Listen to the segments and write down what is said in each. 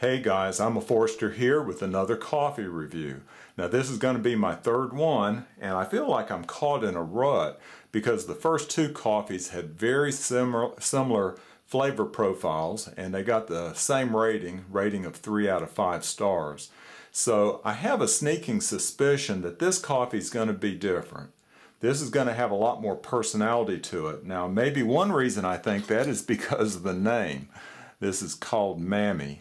Hey guys, I'm ima4ster here with another coffee review. Now this is going to be my third one, and I feel like I'm caught in a rut because the first two coffees had very similar flavor profiles, and they got the same rating of 3 out of 5 stars. So I have a sneaking suspicion that this coffee is going to be different. This is going to have a lot more personality to it. Now maybe one reason I think that is because of the name. This is called Mami.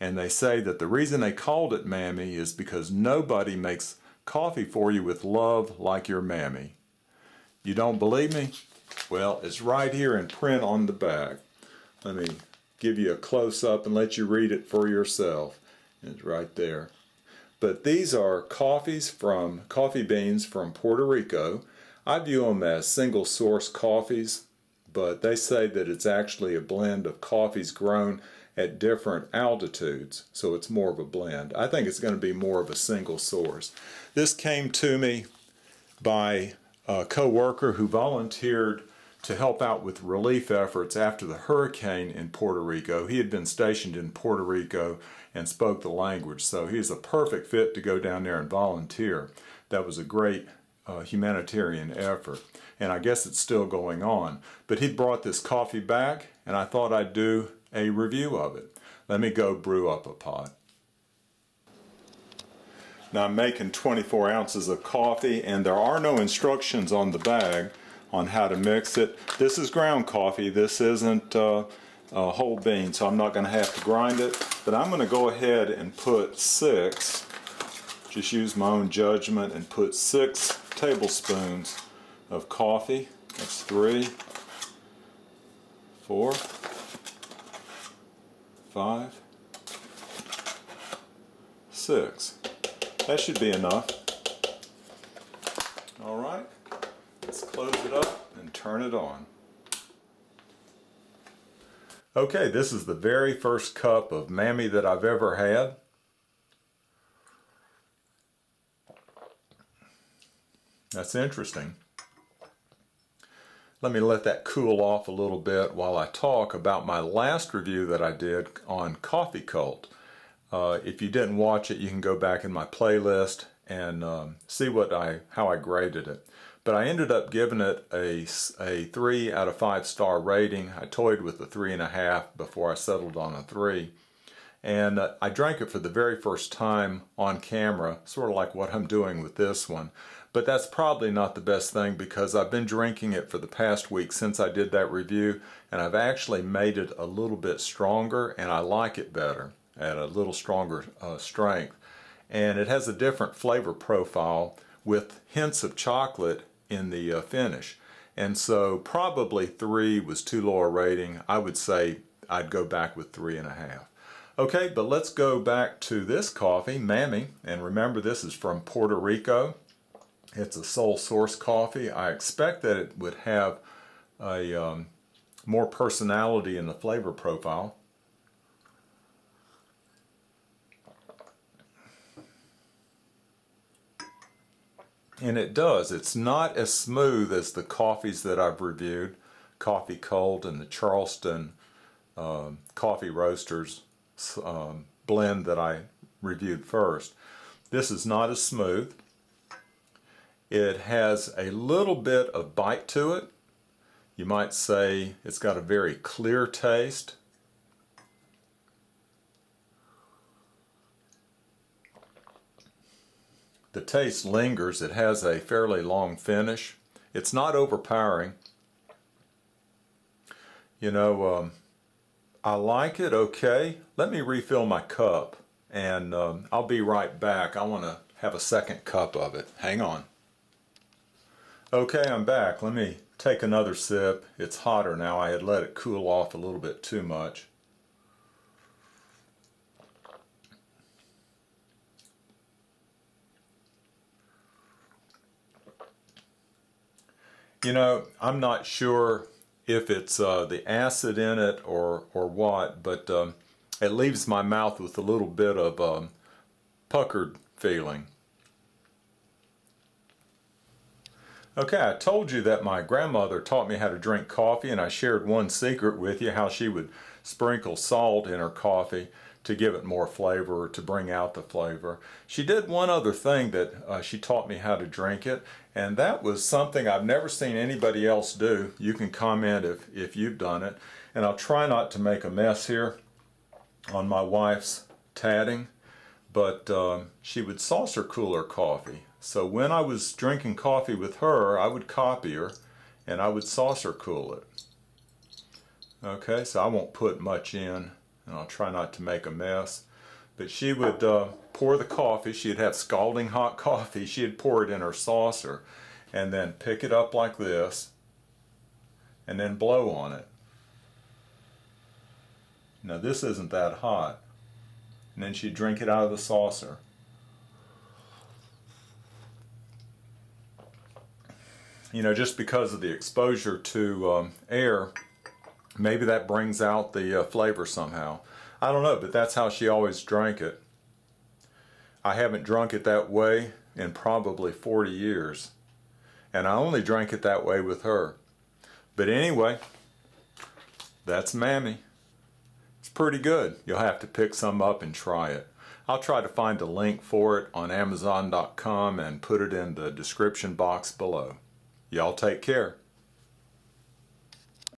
And they say that the reason they called it Mami is because nobody makes coffee for you with love like your Mami. You don't believe me? Well, it's right here in print on the back. Let me give you a close-up and let you read it for yourself. It's right there. But these are coffee beans from Puerto Rico. I view them as single-source coffees, but they say that it's actually a blend of coffees grown at different altitudes, so it's more of a blend. I think it's going to be more of a single source. This came to me by a co-worker who volunteered to help out with relief efforts after the hurricane in Puerto Rico. He had been stationed in Puerto Rico and spoke the language, so he's a perfect fit to go down there and volunteer. That was a great humanitarian effort, and I guess it's still going on. But he brought this coffee back, and I thought I'd do a review of it. Let me go brew up a pot. Now I'm making 24 ounces of coffee, and there are no instructions on the bag on how to mix it. This is ground coffee. This isn't whole bean, so I'm not going to have to grind it, but I'm going to go ahead and put 6, just use my own judgment, and put 6 tablespoons of coffee. That's 3, 4, 5, 6. That should be enough. All right, let's close it up and turn it on. Okay, this is the very first cup of Mami that I've ever had. That's interesting. Let me let that cool off a little bit while I talk about my last review that I did on Coffee Cult. If you didn't watch it, you can go back in my playlist and see how I graded it. But I ended up giving it a 3 out of 5 star rating. I toyed with the 3.5 before I settled on a 3. And I drank it for the very first time on camera, sort of like what I'm doing with this one. But that's probably not the best thing because I've been drinking it for the past week since I did that review, and I've actually made it a little bit stronger, and I like it better at a little stronger strength. And it has a different flavor profile with hints of chocolate in the finish. And so probably 3 was too low a rating. I would say I'd go back with 3.5. Okay, but let's go back to this coffee, Mami, and remember this is from Puerto Rico. It's a sole source coffee. I expect that it would have a more personality in the flavor profile. And it does. It's not as smooth as the coffees that I've reviewed, Coffee Cult and the Charleston Coffee Roasters blend that I reviewed first. This is not as smooth. It has a little bit of bite to it. You might say it's got a very clear taste. The taste lingers. It has a fairly long finish. It's not overpowering. You know, I like it okay. Let me refill my cup, and I'll be right back. I want to have a second cup of it. Hang on. Okay, I'm back. Let me take another sip. It's hotter now. I had let it cool off a little bit too much. You know, I'm not sure if it's the acid in it or what, but it leaves my mouth with a little bit of puckered feeling. Okay, I told you that my grandmother taught me how to drink coffee, and I shared one secret with you, how she would sprinkle salt in her coffee to give it more flavor, to bring out the flavor. She did one other thing that she taught me how to drink it, and that was something I've never seen anybody else do. You can comment if you've done it, and I'll try not to make a mess here on my wife's tatting, but she would saucer cool her coffee. So when I was drinking coffee with her, I would copy her and I would saucer cool it. Okay, so I won't put much in, and I'll try not to make a mess, but she would pour the coffee. She'd have scalding hot coffee. She'd pour it in her saucer and then pick it up like this and then blow on it. Now this isn't that hot. And then she'd drink it out of the saucer. You know, just because of the exposure to air, maybe that brings out the flavor somehow. I don't know, but that's how she always drank it. I haven't drunk it that way in probably 40 years. And I only drank it that way with her. But anyway, that's Mami. Pretty good. You'll have to pick some up and try it. I'll try to find a link for it on Amazon.com and put it in the description box below. Y'all take care.